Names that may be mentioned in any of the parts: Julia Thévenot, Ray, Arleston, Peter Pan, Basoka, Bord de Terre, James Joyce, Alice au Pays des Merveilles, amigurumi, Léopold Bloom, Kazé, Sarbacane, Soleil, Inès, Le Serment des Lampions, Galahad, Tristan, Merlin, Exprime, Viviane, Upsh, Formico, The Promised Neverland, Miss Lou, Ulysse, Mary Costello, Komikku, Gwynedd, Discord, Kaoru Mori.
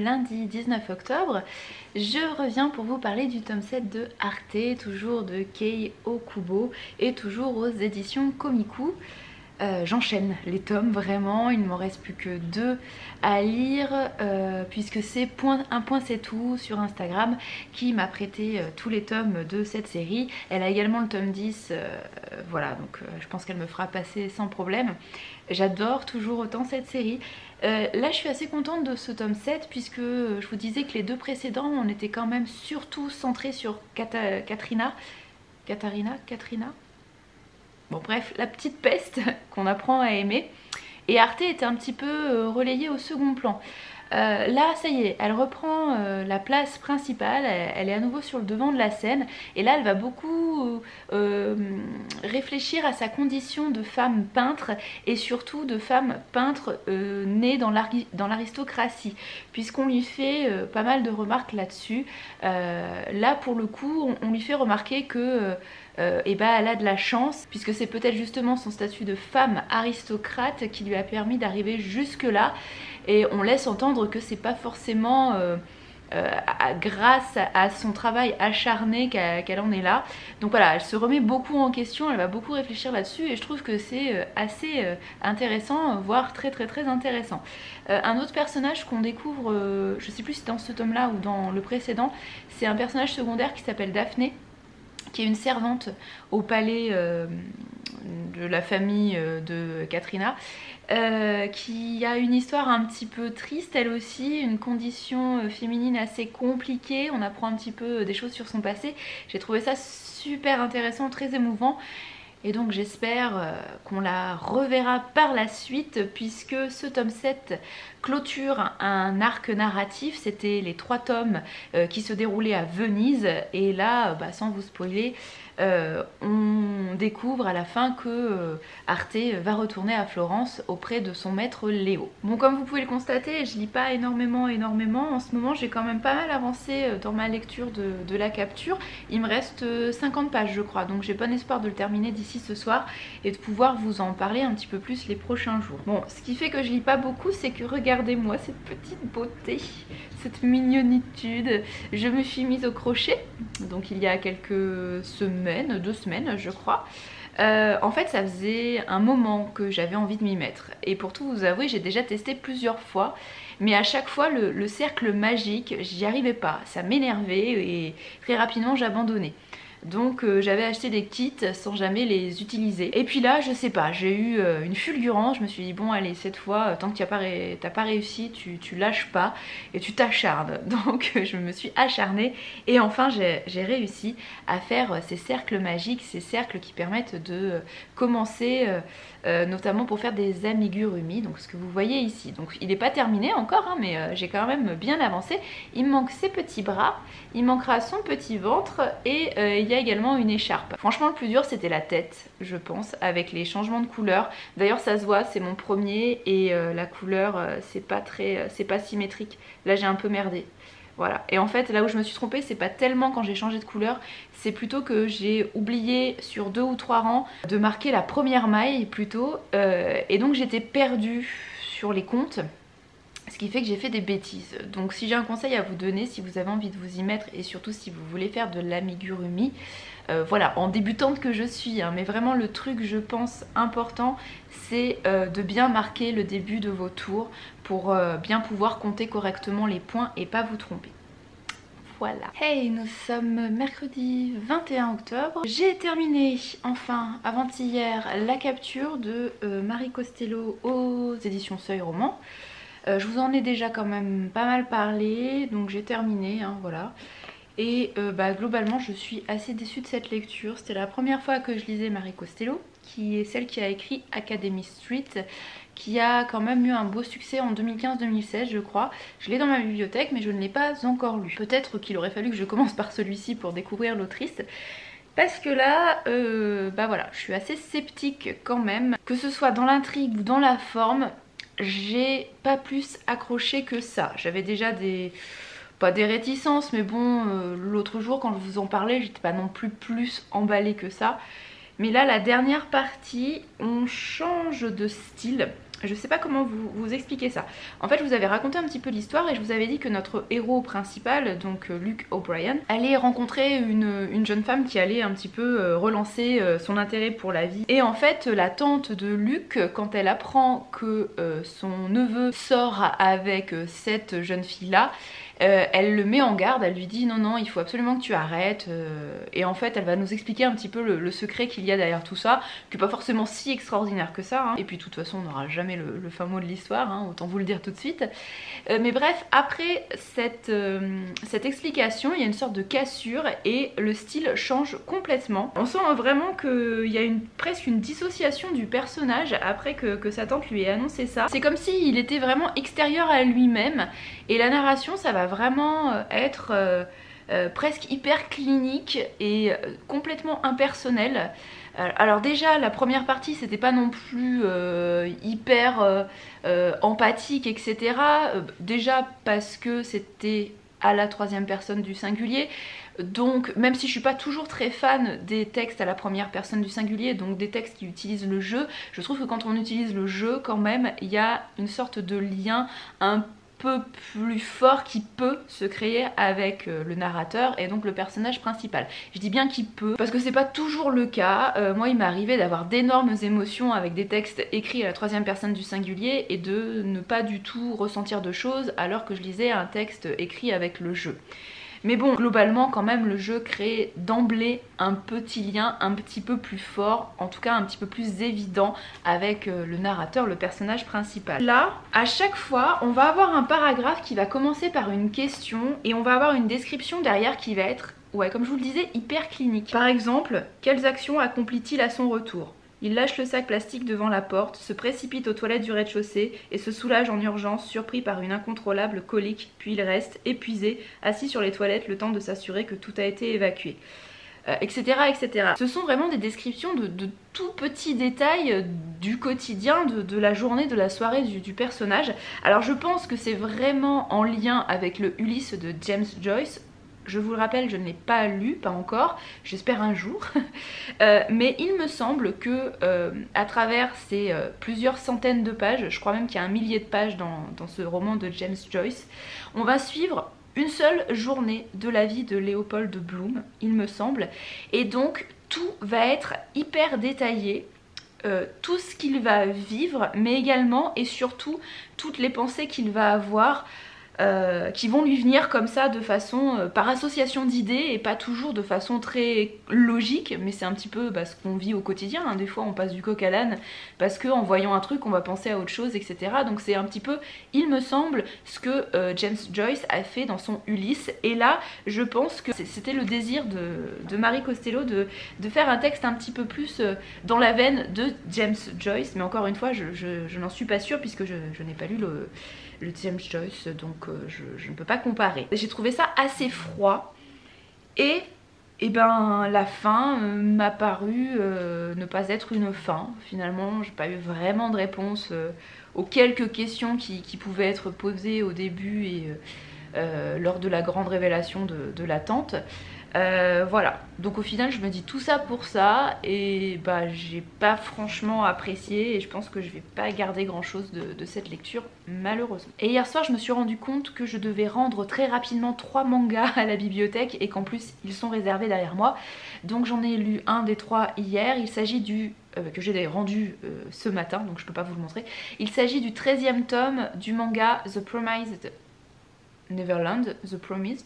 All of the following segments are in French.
lundi 19 octobre. Je reviens pour vous parler du tome 7 de Arte, toujours de Kei Okubo et toujours aux éditions Komikku. J'enchaîne les tomes vraiment, il ne m'en reste plus que 2 à lire puisque c'est un point c'est tout sur Instagram qui m'a prêté tous les tomes de cette série. Elle a également le tome 10, voilà, donc je pense qu'elle me fera passer sans problème. J'adore toujours autant cette série. Là je suis assez contente de ce tome 7 puisque je vous disais que les 2 précédents on était quand même surtout centrés sur Katarina. Bon bref, la petite peste qu'on apprend à aimer, et Arte était un petit peu relayée au second plan. Là ça y est, elle reprend la place principale, elle est à nouveau sur le devant de la scène, et là elle va beaucoup réfléchir à sa condition de femme peintre, et surtout de femme peintre née dans l'aristocratie, puisqu'on lui fait pas mal de remarques là-dessus. Là pour le coup on lui fait remarquer que et bah elle a de la chance, puisque c'est peut-être justement son statut de femme aristocrate qui lui a permis d'arriver jusque là, et on laisse entendre que c'est pas forcément grâce à son travail acharné qu'elle en est là. Donc voilà, elle se remet beaucoup en question, elle va beaucoup réfléchir là-dessus, et je trouve que c'est assez intéressant, voire très très très intéressant. Un autre personnage qu'on découvre, je sais plus si c'est dans ce tome là ou dans le précédent, c'est un personnage secondaire qui s'appelle Daphné, qui est une servante au palais de la famille de Katarina, qui a une histoire un petit peu triste elle aussi, une condition féminine assez compliquée, on apprend un petit peu des choses sur son passé. J'ai trouvé ça super intéressant, très émouvant, et donc j'espère qu'on la reverra par la suite, puisque ce tome 7 clôture un arc narratif. C'était les 3 tomes qui se déroulaient à Venise, et là, bah, sans vous spoiler, on découvre à la fin que Arte va retourner à Florence auprès de son maître Léo. Bon, comme vous pouvez le constater, je lis pas énormément en ce moment, j'ai quand même pas mal avancé dans ma lecture de la capture. Il me reste 50 pages je crois, donc j'ai bon espoir de le terminer d'ici ce soir et de pouvoir vous en parler un petit peu plus les prochains jours. Bon, ce qui fait que je lis pas beaucoup, c'est que regardez-moi cette petite beauté, cette mignonitude. Je me suis mise au crochet, donc il y a quelques semaines, 2 semaines je crois. En fait ça faisait un moment que j'avais envie de m'y mettre, et pour tout vous avouer j'ai déjà testé plusieurs fois, mais à chaque fois le cercle magique j'y arrivais pas, ça m'énervait et très rapidement j'abandonnais. Donc j'avais acheté des kits sans jamais les utiliser, et puis là je sais pas, j'ai eu une fulgurance, je me suis dit bon allez, cette fois tant que t'as pas réussi tu lâches pas et tu t'acharnes. Donc je me suis acharnée et enfin j'ai réussi à faire ces cercles magiques, ces cercles qui permettent de commencer notamment pour faire des amigurumi, donc ce que vous voyez ici. Donc il n'est pas terminé encore hein, mais j'ai quand même bien avancé. Il me manque ses petits bras, il manquera son petit ventre, et il y a également une écharpe. Franchement le plus dur c'était la tête je pense, avec les changements de couleur. D'ailleurs ça se voit, c'est mon premier, et la couleur c'est pas symétrique. Là j'ai un peu merdé. Voilà, et en fait là où je me suis trompée c'est pas tellement quand j'ai changé de couleur, c'est plutôt que j'ai oublié sur 2 ou 3 rangs de marquer la première maille plutôt, et donc j'étais perdue sur les comptes, ce qui fait que j'ai fait des bêtises. Donc si j'ai un conseil à vous donner, si vous avez envie de vous y mettre et surtout si vous voulez faire de l'amigurumi, voilà, en débutante que je suis hein, mais vraiment le truc je pense important c'est de bien marquer le début de vos tours pour bien pouvoir compter correctement les points et pas vous tromper. Voilà. Hey, nous sommes mercredi 21 octobre. J'ai terminé enfin avant-hier la capture de Mary Costello aux éditions Seuil roman. Je vous en ai déjà quand même pas mal parlé, donc j'ai terminé, hein, voilà. Et bah, globalement je suis assez déçue de cette lecture. C'était la première fois que je lisais Mary Costello, qui est celle qui a écrit Academy Street, qui a quand même eu un beau succès en 2015-2016 je crois. Je l'ai dans ma bibliothèque mais je ne l'ai pas encore lu. Peut-être qu'il aurait fallu que je commence par celui-ci pour découvrir l'autrice, parce que là, bah voilà, je suis assez sceptique quand même. Que ce soit dans l'intrigue ou dans la forme, j'ai pas plus accroché que ça. J'avais déjà des... pas des réticences, mais bon, l'autre jour quand je vous en parlais, j'étais pas non plus emballée que ça. Mais là, la dernière partie, on change de style. Je sais pas comment vous expliquer ça. En fait, je vous avais raconté un petit peu l'histoire et je vous avais dit que notre héros principal, donc Luke O'Brien, allait rencontrer une jeune femme qui allait un petit peu relancer son intérêt pour la vie. Et en fait, la tante de Luke, quand elle apprend que son neveu sort avec cette jeune fille-là, elle le met en garde, elle lui dit non non il faut absolument que tu arrêtes, et en fait elle va nous expliquer un petit peu le secret qu'il y a derrière tout ça, qui n'est pas forcément si extraordinaire que ça, hein. Et puis de toute façon on n'aura jamais le fin mot de l'histoire, hein, autant vous le dire tout de suite, mais bref, après cette explication il y a une sorte de cassure et le style change complètement. On sent vraiment qu'il y a presque une dissociation du personnage après que sa tante lui ait annoncé ça. C'est comme s'il était vraiment extérieur à lui-même, et la narration ça va vraiment être presque hyper clinique et complètement impersonnel. Alors déjà la première partie c'était pas non plus hyper empathique etc, déjà parce que c'était à la troisième personne du singulier, donc même si je suis pas toujours très fan des textes à la première personne du singulier, donc des textes qui utilisent le je, je trouve que quand on utilise le je quand même il y a une sorte de lien un peu plus fort qui peut se créer avec le narrateur et donc le personnage principal. Je dis bien qui peut parce que c'est pas toujours le cas. Moi il m'est arrivé d'avoir d'énormes émotions avec des textes écrits à la troisième personne du singulier et de ne pas du tout ressentir de choses alors que je lisais un texte écrit avec le je. Mais bon, globalement quand même le jeu crée d'emblée un petit lien un petit peu plus fort, en tout cas un petit peu plus évident avec le narrateur, le personnage principal. Là, à chaque fois, on va avoir un paragraphe qui va commencer par une question et on va avoir une description derrière qui va être, ouais, comme je vous le disais, hyper clinique. Par exemple, quelles actions accomplit-il à son retour ? Il lâche le sac plastique devant la porte, se précipite aux toilettes du rez-de-chaussée et se soulage en urgence, surpris par une incontrôlable colique, puis il reste, épuisé, assis sur les toilettes le temps de s'assurer que tout a été évacué, etc., etc. Ce sont vraiment des descriptions de tout petits détails du quotidien, de la journée, de la soirée du personnage. Alors je pense que c'est vraiment en lien avec le Ulysse de James Joyce. Je vous le rappelle, je ne l'ai pas lu, pas encore, j'espère un jour. Mais il me semble que à travers ces plusieurs centaines de pages, je crois même qu'il y a un millier de pages dans ce roman de James Joyce, on va suivre une seule journée de la vie de Léopold Bloom, il me semble. Et donc tout va être hyper détaillé. Tout ce qu'il va vivre, mais également et surtout toutes les pensées qu'il va avoir, qui vont lui venir comme ça de façon par association d'idées et pas toujours de façon très logique, mais c'est un petit peu ce qu'on vit au quotidien, hein. Des fois on passe du coq à l'âne parce qu'en voyant un truc on va penser à autre chose etc, donc c'est un petit peu il me semble ce que James Joyce a fait dans son Ulysse, et là je pense que c'était le désir de Mary Costello de faire un texte un petit peu plus dans la veine de James Joyce, mais encore une fois je n'en suis pas sûre puisque je n'ai pas lu le James Joyce, donc je ne peux pas comparer. J'ai trouvé ça assez froid et ben la fin m'a paru ne pas être une fin. Finalement, j'ai pas eu vraiment de réponse aux quelques questions qui pouvaient être posées au début et lors de la grande révélation de la tante. Voilà, donc au final je me dis tout ça pour ça et bah j'ai pas franchement apprécié et je pense que je vais pas garder grand chose de cette lecture malheureusement. Et hier soir je me suis rendu compte que je devais rendre très rapidement 3 mangas à la bibliothèque et qu'en plus ils sont réservés derrière moi, donc j'en ai lu un des 3 hier. Il s'agit du que j'ai d'ailleurs rendu ce matin, donc je peux pas vous le montrer. Il s'agit du 13e tome du manga The Promised Neverland, The Promised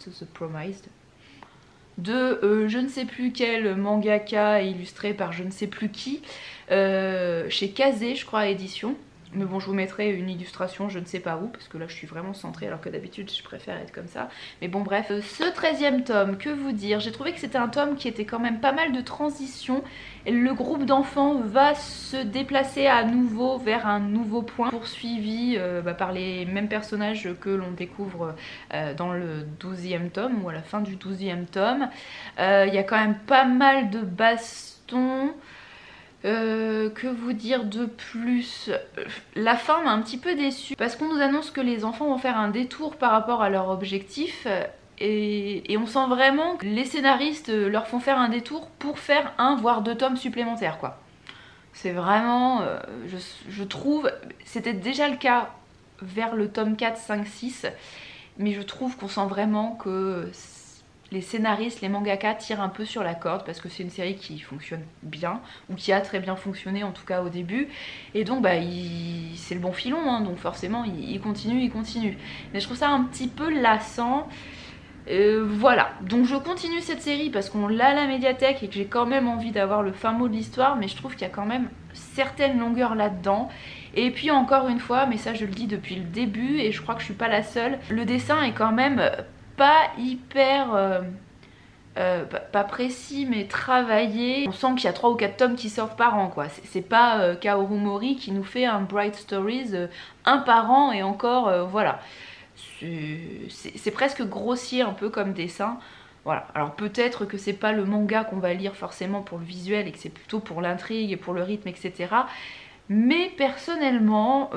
de je ne sais plus quel mangaka illustré par je ne sais plus qui, chez Kazé je crois édition, mais bon je vous mettrai une illustration je ne sais pas où parce que là je suis vraiment centrée alors que d'habitude je préfère être comme ça, mais bon bref, ce 13e tome, que vous dire, j'ai trouvé que c'était un tome qui était quand même pas mal de transition. Le groupe d'enfants va se déplacer à nouveau vers un nouveau point, poursuivi par les mêmes personnages que l'on découvre dans le 12e tome ou à la fin du 12e tome. Il y a quand même pas mal de bastons. Que vous dire de plus? La fin m'a un petit peu déçue parce qu'on nous annonce que les enfants vont faire un détour par rapport à leur objectif. Et on sent vraiment que les scénaristes leur font faire un détour pour faire 1 voire 2 tomes supplémentaires quoi. C'est vraiment, je trouve, c'était déjà le cas vers le tome 4, 5, 6, mais je trouve qu'on sent vraiment que les scénaristes, les mangaka tirent un peu sur la corde parce que c'est une série qui fonctionne bien, ou qui a très bien fonctionné en tout cas au début, et donc bah c'est le bon filon, hein, donc forcément il continue. Mais je trouve ça un petit peu lassant. Voilà, donc je continue cette série parce qu'on l'a à la médiathèque et que j'ai quand même envie d'avoir le fin mot de l'histoire, mais je trouve qu'il y a quand même certaines longueurs là-dedans. Et puis encore une fois, mais ça je le dis depuis le début et je crois que je suis pas la seule, le dessin est quand même pas hyper... pas précis mais travaillé. On sent qu'il y a 3 ou 4 tomes qui sortent par an, quoi. C'est pas Kaoru Mori qui nous fait un Bright Stories un par an et encore, voilà. C'est presque grossier un peu comme dessin, voilà. Alors peut-être que c'est pas le manga qu'on va lire forcément pour le visuel et que c'est plutôt pour l'intrigue et pour le rythme, etc. Mais personnellement,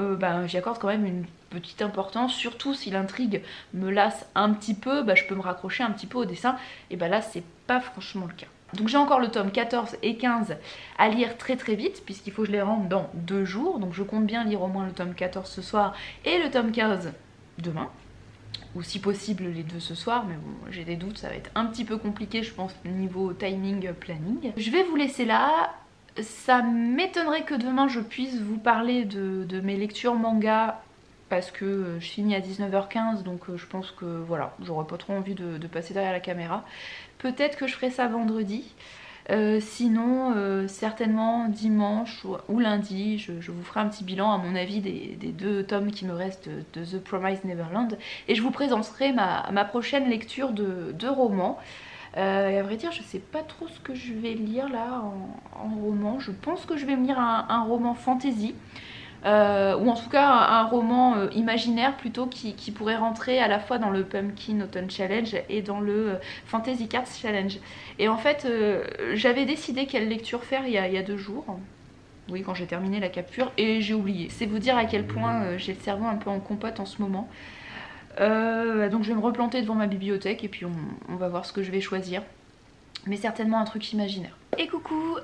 j'y accorde quand même une petite importance, surtout si l'intrigue me lasse un petit peu, je peux me raccrocher un petit peu au dessin, et là c'est pas franchement le cas. Donc j'ai encore le tome 14 et 15 à lire très très vite puisqu'il faut que je les rende dans 2 jours, donc je compte bien lire au moins le tome 14 ce soir et le tome 15 demain, ou si possible les 2 ce soir, mais bon, j'ai des doutes, ça va être un petit peu compliqué je pense niveau timing, planning. Je vais vous laisser là, ça m'étonnerait que demain je puisse vous parler de mes lectures manga parce que je finis à 19h15, donc je pense que voilà, j'aurais pas trop envie de passer derrière la caméra. Peut-être que je ferai ça vendredi, sinon certainement dimanche ou lundi je vous ferai un petit bilan à mon avis des 2 tomes qui me restent de The Promised Neverland et je vous présenterai ma prochaine lecture de roman. Et à vrai dire je sais pas trop ce que je vais lire là en roman, je pense que je vais me lire un roman fantasy. Ou en tout cas un roman imaginaire plutôt qui pourrait rentrer à la fois dans le Pumpkin Autumn Challenge et dans le Fantasy Cards Challenge. Et en fait j'avais décidé quelle lecture faire il y a 2 jours, oui, quand j'ai terminé la capture, et j'ai oublié. C'est vous dire à quel point j'ai le cerveau un peu en compote en ce moment. Donc je vais me replanter devant ma bibliothèque et puis on va voir ce que je vais choisir, mais certainement un truc imaginaire. Et coucou,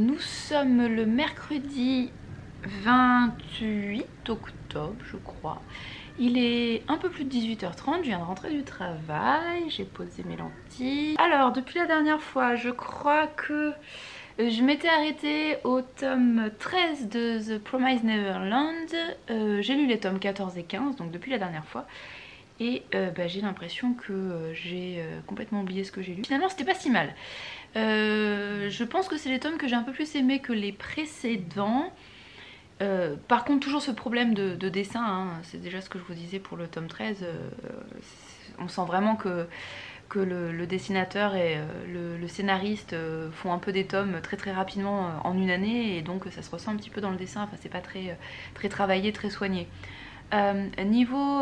nous sommes le mercredi 28 octobre je crois, il est un peu plus de 18h30, je viens de rentrer du travail, j'ai posé mes lentilles. Alors depuis la dernière fois je crois que je m'étais arrêtée au tome 13 de The Promised Neverland, j'ai lu les tomes 14 et 15 donc depuis la dernière fois. Et j'ai l'impression que j'ai complètement oublié ce que j'ai lu. Finalement c'était pas si mal. Je pense que c'est les tomes que j'ai un peu plus aimé que les précédents. Par contre toujours ce problème de dessin, hein, c'est déjà ce que je vous disais pour le tome 13, on sent vraiment que le dessinateur et le scénariste font un peu des tomes très très rapidement en une année et donc ça se ressent un petit peu dans le dessin, enfin c'est pas très travaillé, très soigné. Niveau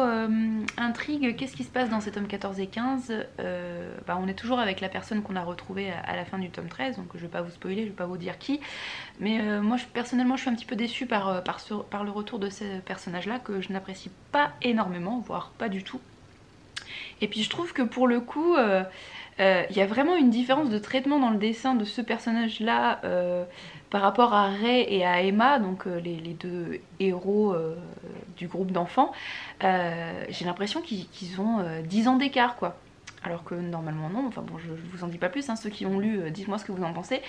intrigue, qu'est-ce qui se passe dans ces tomes 14 et 15 ? On est toujours avec la personne qu'on a retrouvée à la fin du tome 13, donc je vais pas vous spoiler, je vais pas vous dire qui, mais moi personnellement je suis un petit peu déçue par le retour de ce personnage là que je n'apprécie pas énormément, voire pas du tout. Et puis je trouve que pour le coup y a vraiment une différence de traitement dans le dessin de ce personnage là par rapport à Ray et à Emma, donc les 2 héros du groupe d'enfants. J'ai l'impression qu'ils ont 10 ans d'écart quoi, alors que normalement non, enfin bon je vous en dis pas plus, hein, ceux qui ont lu dites-moi ce que vous en pensez,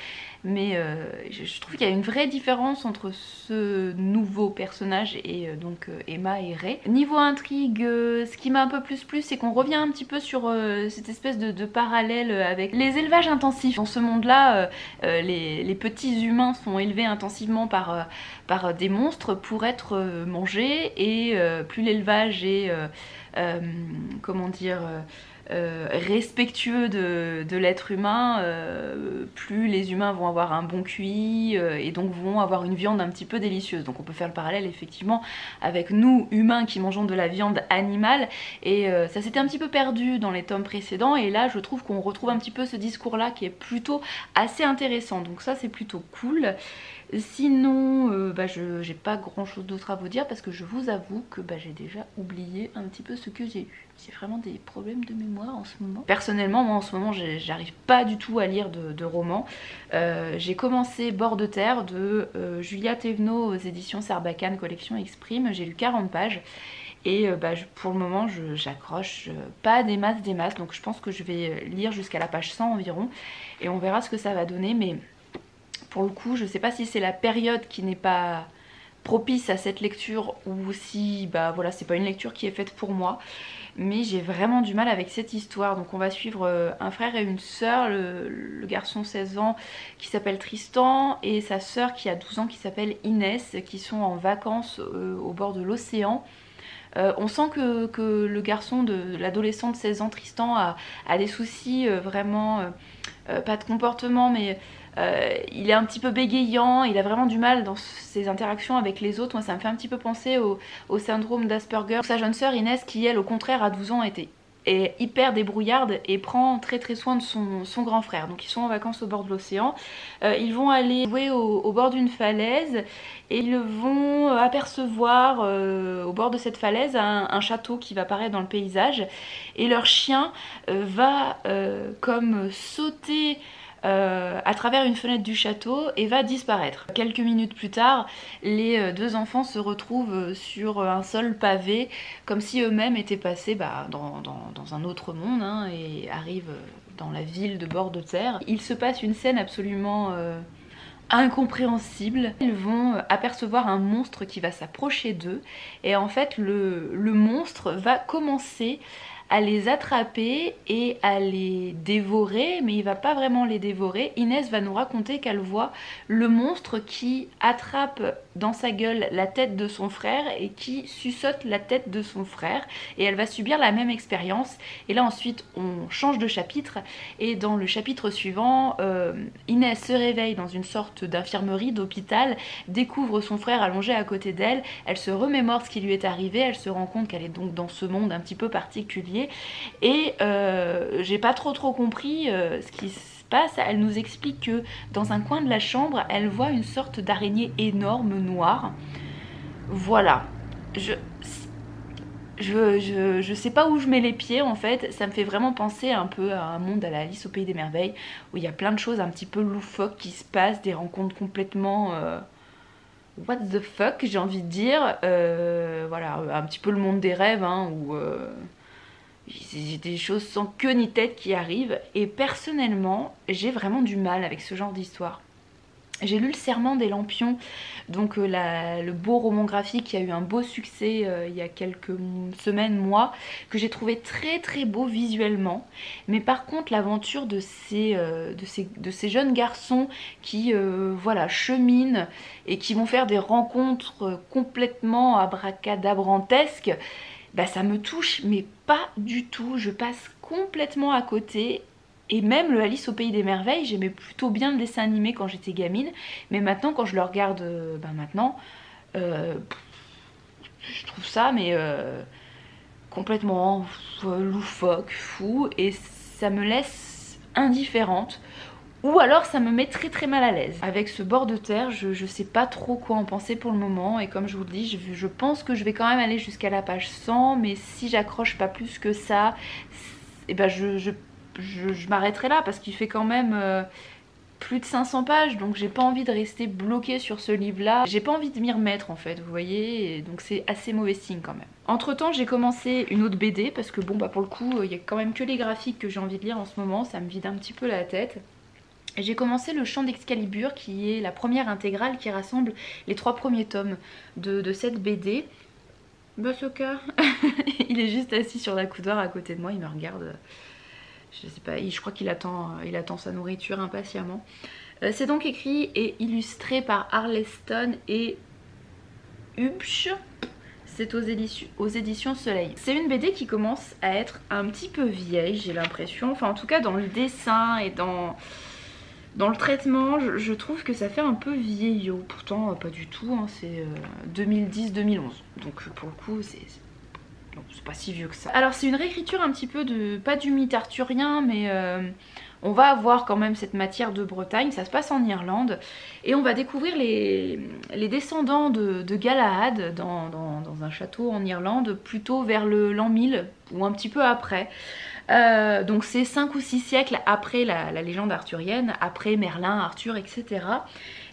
mais je trouve qu'il y a une vraie différence entre ce nouveau personnage et donc Emma et Ray. Niveau intrigue, ce qui m'a un peu plus plu c'est qu'on revient un petit peu sur cette espèce de parallèle avec les élevages intensifs. Dans ce monde là les petits humains sont élevés intensivement par des monstres pour être mangés et plus l'élevage est comment dire respectueux de l'être humain, plus les humains vont avoir un bon QI et donc vont avoir une viande un petit peu délicieuse. Donc on peut faire le parallèle effectivement avec nous humains qui mangeons de la viande animale et ça s'était un petit peu perdu dans les tomes précédents et là je trouve qu'on retrouve un petit peu ce discours là qui est plutôt assez intéressant, donc ça c'est plutôt cool. Sinon je n'ai pas grand chose d'autre à vous dire parce que je vous avoue que j'ai déjà oublié un petit peu ce que j'ai lu. J'ai vraiment des problèmes de mémoire en ce moment. Personnellement, moi en ce moment, j'arrive pas du tout à lire de romans. J'ai commencé Bord de Terre de Julia Thévenot aux éditions Sarbacane, collection Exprime. J'ai lu 40 pages. Et pour le moment, j'accroche pas des masses. Donc je pense que je vais lire jusqu'à la page 100 environ. Et on verra ce que ça va donner. Mais pour le coup, je sais pas si c'est la période qui n'est pas propice à cette lecture ou si voilà, c'est pas une lecture qui est faite pour moi. Mais j'ai vraiment du mal avec cette histoire. Donc on va suivre un frère et une sœur, le garçon 16 ans qui s'appelle Tristan et sa sœur qui a 12 ans qui s'appelle Inès, qui sont en vacances au bord de l'océan. On sent que le garçon de l'adolescent de 16 ans, Tristan, a des soucis vraiment, pas de comportement, mais il est un petit peu bégayant, il a vraiment du mal dans ses interactions avec les autres. Moi, ça me fait un petit peu penser au syndrome d'Asperger. Sa jeune sœur Inès, qui elle, au contraire, à 12 ans, est hyper débrouillarde et prend très soin de son grand frère. Donc ils sont en vacances au bord de l'océan, ils vont aller jouer au bord d'une falaise et ils vont apercevoir au bord de cette falaise un château qui va apparaître dans le paysage et leur chien va comme sauter à travers une fenêtre du château et va disparaître. Quelques minutes plus tard, les deux enfants se retrouvent sur un sol pavé comme si eux-mêmes étaient passés dans un autre monde hein, et arrivent dans la ville de Bord de Terre. Il se passe une scène absolument incompréhensible. Ils vont apercevoir un monstre qui va s'approcher d'eux et en fait le monstre va commencer à les attraper et à les dévorer, mais il va pas vraiment les dévorer. Inès va nous raconter qu'elle voit le monstre qui attrape dans sa gueule la tête de son frère et qui suçote la tête de son frère, et elle va subir la même expérience. Et là ensuite on change de chapitre et dans le chapitre suivant Inès se réveille dans une sorte d'infirmerie, d'hôpital, découvre son frère allongé à côté d'elle, elle se remémore ce qui lui est arrivé, elle se rend compte qu'elle est donc dans ce monde un petit peu particulier. Et j'ai pas trop compris ce qui se passe. Elle nous explique que dans un coin de la chambre, elle voit une sorte d'araignée énorme noire. Voilà. Je sais pas où je mets les pieds en fait. Ça me fait vraiment penser un peu à un monde à la Alice au Pays des Merveilles où il y a plein de choses un petit peu loufoques qui se passent, des rencontres complètement... what the fuck, j'ai envie de dire. Voilà, un petit peu le monde des rêves hein, où... j'ai des choses sans queue ni tête qui arrivent et personnellement j'ai vraiment du mal avec ce genre d'histoire. J'ai lu Le Serment des Lampions, donc le beau roman graphique qui a eu un beau succès il y a quelques semaines, mois, que j'ai trouvé très beau visuellement. Mais par contre l'aventure de ces jeunes garçons qui voilà, cheminent et qui vont faire des rencontres complètement abracadabrantesques, ça me touche, mais pas du tout. Je passe complètement à côté. Et même le Alice au Pays des Merveilles, j'aimais plutôt bien le dessin animé quand j'étais gamine. Mais maintenant, quand je le regarde, maintenant, je trouve ça, mais complètement loufoque, fou. Et ça me laisse indifférente. Ou alors ça me met très mal à l'aise. Avec ce Bord de Terre, je sais pas trop quoi en penser pour le moment. Et comme je vous le dis, je pense que je vais quand même aller jusqu'à la page 100. Mais si j'accroche pas plus que ça, et je m'arrêterai là. Parce qu'il fait quand même plus de 500 pages. Donc j'ai pas envie de rester bloquée sur ce livre-là. J'ai pas envie de m'y remettre en fait, vous voyez. Et donc c'est assez mauvais signe quand même. Entre temps j'ai commencé une autre BD. Parce que pour le coup, il y a quand même que les graphiques que j'ai envie de lire en ce moment. Ça me vide un petit peu la tête. J'ai commencé Le Chant d'Excalibur qui est la première intégrale qui rassemble les 3 premiers tomes de cette BD. Basoka, il est juste assis sur la coudoir à côté de moi, il me regarde, je sais pas, je crois qu'il attend sa nourriture impatiemment. C'est donc écrit et illustré par Arleston et Upsh. C'est aux éditions Soleil. C'est une BD qui commence à être un petit peu vieille, j'ai l'impression. Enfin en tout cas dans le dessin et dans le traitement, je trouve que ça fait un peu vieillot. Pourtant, pas du tout, hein, c'est 2010-2011. Donc pour le coup, donc c'est pas si vieux que ça. Alors c'est une réécriture un petit peu de, pas du mythe arthurien, mais on va avoir quand même cette matière de Bretagne. Ça se passe en Irlande et on va découvrir les descendants de Galahad dans un château en Irlande, plutôt vers l'an 1000 ou un petit peu après. Donc c'est 5 ou 6 siècles après la légende arthurienne, après Merlin, Arthur, etc.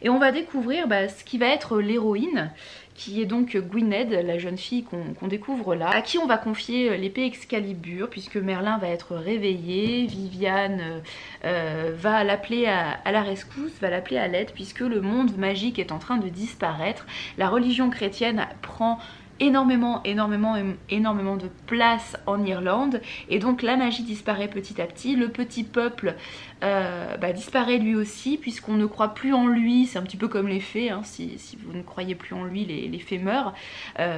Et on va découvrir ce qui va être l'héroïne, qui est donc Gwynedd, la jeune fille qu'on découvre là, à qui on va confier l'épée Excalibur, puisque Merlin va être réveillé, Viviane va l'appeler à la rescousse, va l'appeler à l'aide, puisque le monde magique est en train de disparaître. La religion chrétienne prend énormément de place en Irlande, et donc la magie disparaît petit à petit. Le petit peuple disparaît lui aussi, puisqu'on ne croit plus en lui. C'est un petit peu comme les fées, hein. Si vous ne croyez plus en lui, les fées meurent,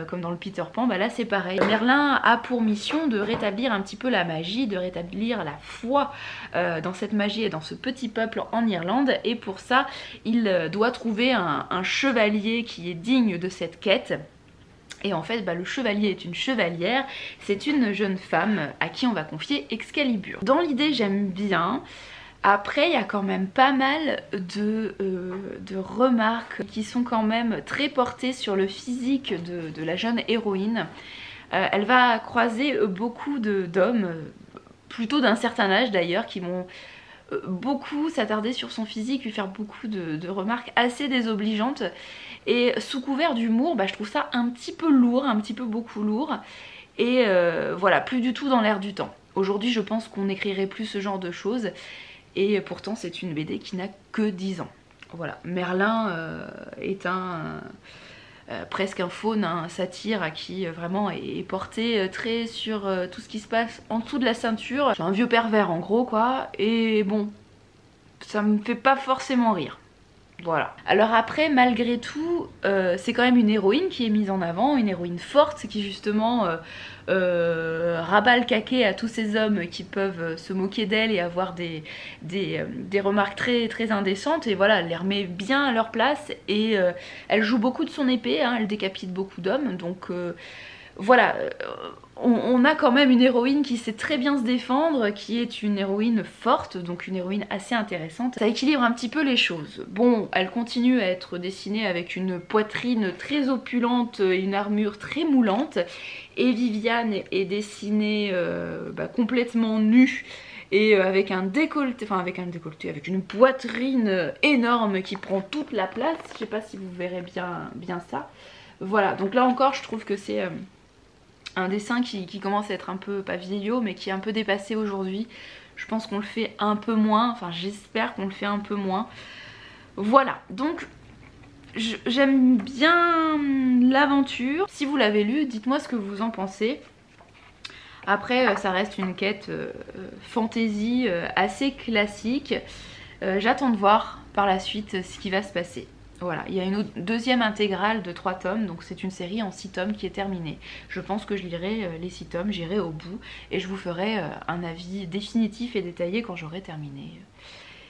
comme dans le Peter Pan. Là c'est pareil. Merlin a pour mission de rétablir un petit peu la magie, de rétablir la foi dans cette magie et dans ce petit peuple en Irlande, et pour ça il doit trouver un chevalier qui est digne de cette quête. Et en fait, le chevalier est une chevalière, c'est une jeune femme à qui on va confier Excalibur. Dans l'idée, j'aime bien. Après, il y a quand même pas mal de remarques qui sont quand même très portées sur le physique de la jeune héroïne. Elle va croiser beaucoup d'hommes, plutôt d'un certain âge d'ailleurs, qui vont beaucoup s'attarder sur son physique, lui faire beaucoup de remarques assez désobligeantes, et sous couvert d'humour, je trouve ça un petit peu lourd, un petit peu beaucoup lourd, et voilà, plus du tout dans l'air du temps. Aujourd'hui je pense qu'on n'écrirait plus ce genre de choses, et pourtant c'est une BD qui n'a que 10 ans. Voilà, Merlin est presque un faune, un satire qui vraiment est porté très sur tout ce qui se passe en dessous de la ceinture. C'est un vieux pervers en gros quoi, et bon, ça me fait pas forcément rire. Voilà. Alors après, malgré tout, c'est quand même une héroïne qui est mise en avant, une héroïne forte qui justement rabat le caquet à tous ces hommes qui peuvent se moquer d'elle et avoir des remarques très, très indécentes, et voilà, elle les remet bien à leur place, et elle joue beaucoup de son épée, hein, elle décapite beaucoup d'hommes, donc voilà, on a quand même une héroïne qui sait très bien se défendre, qui est une héroïne forte, donc une héroïne assez intéressante. Ça équilibre un petit peu les choses. Bon, elle continue à être dessinée avec une poitrine très opulente et une armure très moulante, et Viviane est dessinée complètement nue, et avec un décolleté, avec une poitrine énorme qui prend toute la place. Je sais pas si vous verrez bien ça. Voilà, donc là encore je trouve que c'est un dessin qui commence à être un peu, pas vieillot, mais qui est un peu dépassé aujourd'hui. Je pense qu'on le fait un peu moins, enfin j'espère qu'on le fait un peu moins. Voilà, donc j'aime bien l'aventure. Si vous l'avez lu, dites-moi ce que vous en pensez. Après, ça reste une quête fantasy assez classique. J'attends de voir par la suite ce qui va se passer. Voilà, il y a une deuxième intégrale de 3 tomes, donc c'est une série en 6 tomes qui est terminée. Je pense que je lirai les 6 tomes, j'irai au bout et je vous ferai un avis définitif et détaillé quand j'aurai terminé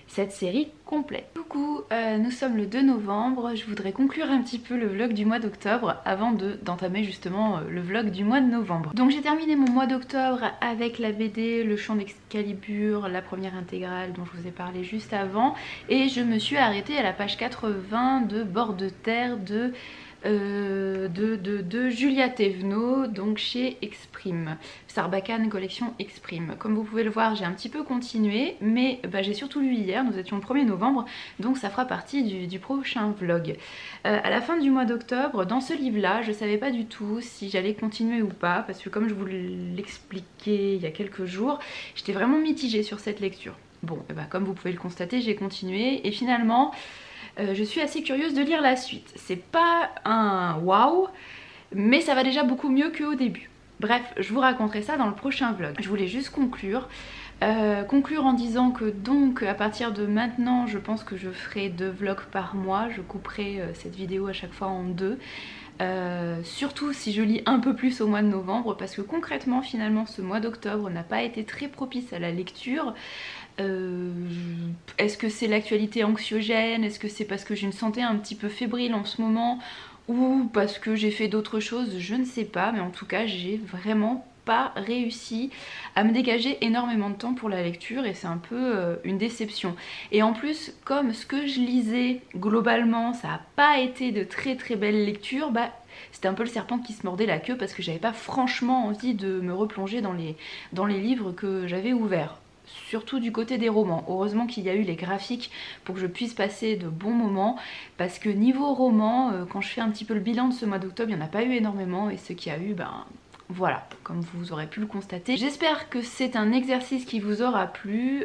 cette série complète. Coucou, nous sommes le 2 novembre, je voudrais conclure un petit peu le vlog du mois d'octobre avant d'entamer justement le vlog du mois de novembre. Donc j'ai terminé mon mois d'octobre avec la BD Le Chant d'Excalibur, la première intégrale dont je vous ai parlé juste avant, et je me suis arrêtée à la page 80 de Bord de Terre de Julia Thévenot, donc chez Exprime, Sarbacane collection Exprime. Comme vous pouvez le voir, j'ai un petit peu continué, mais j'ai surtout lu hier, nous étions le 1er novembre, donc ça fera partie du prochain vlog. À la fin du mois d'octobre, dans ce livre-là, je savais pas du tout si j'allais continuer ou pas, parce que comme je vous l'expliquais il y a quelques jours, j'étais vraiment mitigée sur cette lecture. Bon, comme vous pouvez le constater, j'ai continué, et finalement... je suis assez curieuse de lire la suite. C'est pas un waouh, mais ça va déjà beaucoup mieux qu'au début. Bref, je vous raconterai ça dans le prochain vlog. Je voulais juste conclure. Conclure en disant que donc à partir de maintenant, je pense que je ferai 2 vlogs par mois. Je couperai cette vidéo à chaque fois en 2. Surtout si je lis un peu plus au mois de novembre, parce que concrètement finalement ce mois d'octobre n'a pas été très propice à la lecture. Est-ce que c'est l'actualité anxiogène? Est-ce que c'est parce que j'ai une santé un petit peu fébrile en ce moment? ou parce que j'ai fait d'autres choses, je ne sais pas, mais en tout cas j'ai vraiment pas réussi à me dégager énormément de temps pour la lecture et c'est un peu une déception. Et en plus, comme ce que je lisais globalement ça n'a pas été de très très belles lectures, bah c'était un peu le serpent qui se mordait la queue parce que j'avais pas franchement envie de me replonger dans les livres que j'avais ouverts. Surtout du côté des romans. Heureusement qu'il y a eu les graphiques pour que je puisse passer de bons moments, parce que niveau roman, quand je fais un petit peu le bilan de ce mois d'octobre, il n'y en a pas eu énormément et ce qu'il y a eu, ben voilà, comme vous aurez pu le constater. J'espère que c'est un exercice qui vous aura plu.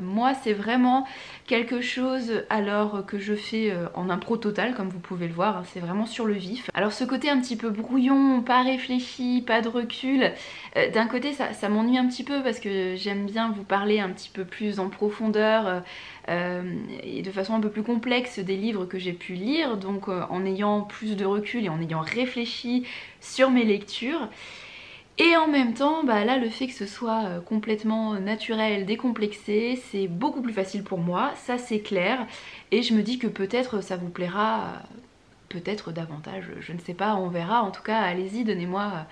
Moi c'est vraiment quelque chose alors que je fais en impro total, comme vous pouvez le voir, hein, c'est vraiment sur le vif. Alors ce côté un petit peu brouillon, pas réfléchi, pas de recul, d'un côté ça m'ennuie un petit peu parce que j'aime bien vous parler un petit peu plus en profondeur et de façon un peu plus complexe des livres que j'ai pu lire, donc en ayant plus de recul et en ayant réfléchi sur mes lectures. Et en même temps, bah là, le fait que ce soit complètement naturel, décomplexé, c'est beaucoup plus facile pour moi, ça c'est clair. Et je me dis que peut-être ça vous plaira, peut-être davantage, je ne sais pas, on verra. En tout cas, allez-y, donnez-moi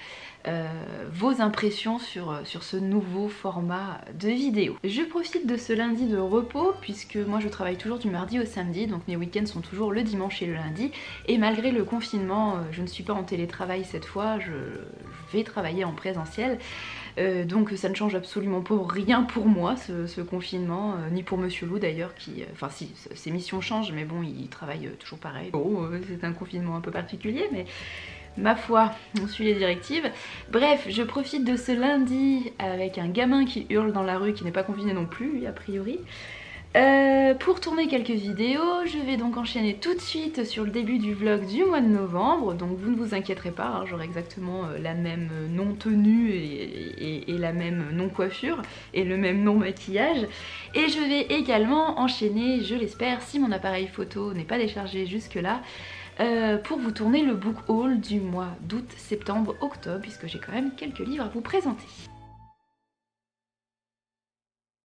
vos impressions sur ce nouveau format de vidéo. Je profite de ce lundi de repos, puisque moi je travaille toujours du mardi au samedi, donc mes week-ends sont toujours le dimanche et le lundi. Et malgré le confinement, je ne suis pas en télétravail cette fois, je vais travailler en présentiel. Donc ça ne change absolument pas rien pour moi ce confinement, ni pour Monsieur Lou d'ailleurs qui... Enfin si, ses missions changent mais bon, il travaille toujours pareil. Bon, c'est un confinement un peu particulier mais... ma foi, on suit les directives. Bref, je profite de ce lundi avec un gamin qui hurle dans la rue, qui n'est pas confiné non plus, lui, a priori, pour tourner quelques vidéos. Je vais donc enchaîner tout de suite sur le début du vlog du mois de novembre, donc vous ne vous inquiéterez pas, hein, j'aurai exactement la même non-tenue et la même non-coiffure et le même non-maquillage. Et je vais également enchaîner, je l'espère, si mon appareil photo n'est pas déchargé jusque-là, pour vous tourner le book haul du mois d'août, septembre, octobre, puisque j'ai quand même quelques livres à vous présenter.